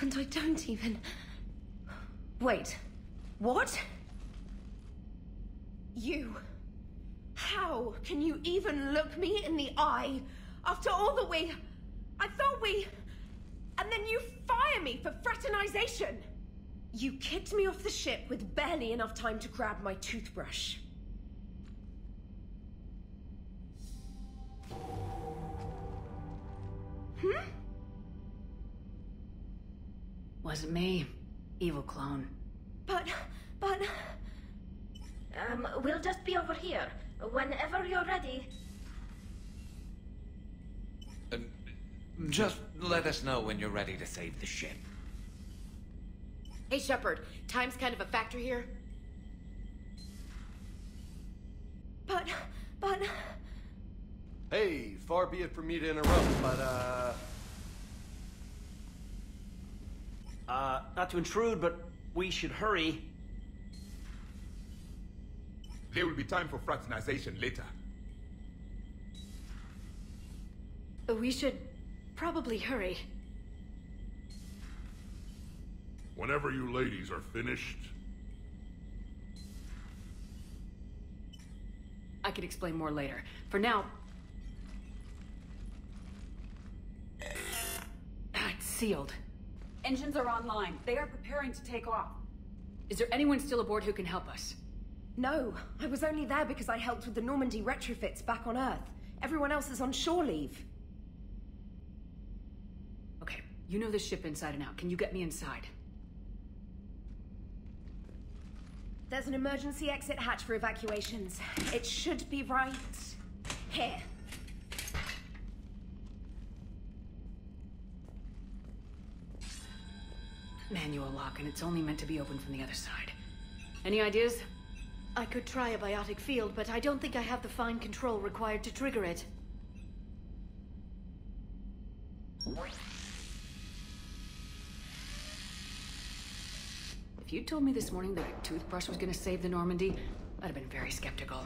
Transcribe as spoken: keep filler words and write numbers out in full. And I don't even... Wait. What? You. How can you even look me in the eye after all that we... I thought we... And then you fire me for fraternization! You kicked me off the ship with barely enough time to grab my toothbrush. Hmm? Wasn't me. Evil clone. But... but... Um, we'll just be over here. Whenever you're ready. Uh, just let us know when you're ready to save the ship. Hey, Shepard. Time's kind of a factor here. But... but... Hey, far be it for me to interrupt, but, uh... Uh, not to intrude, but we should hurry. There will be time for fraternization later. We should probably hurry. Whenever you ladies are finished... I could explain more later. For now... Ah, it's sealed. Engines are online. They are preparing to take off. Is there anyone still aboard who can help us? No. I was only there because I helped with the Normandy retrofits back on Earth. Everyone else is on shore leave. Okay. You know this ship inside and out. Can you get me inside? There's an emergency exit hatch for evacuations. It should be right... here. Manual lock, and it's only meant to be opened from the other side. Any ideas? I could try a biotic field, but I don't think I have the fine control required to trigger it. If you told me this morning that a toothbrush was going to save the Normandy, I'd have been very skeptical.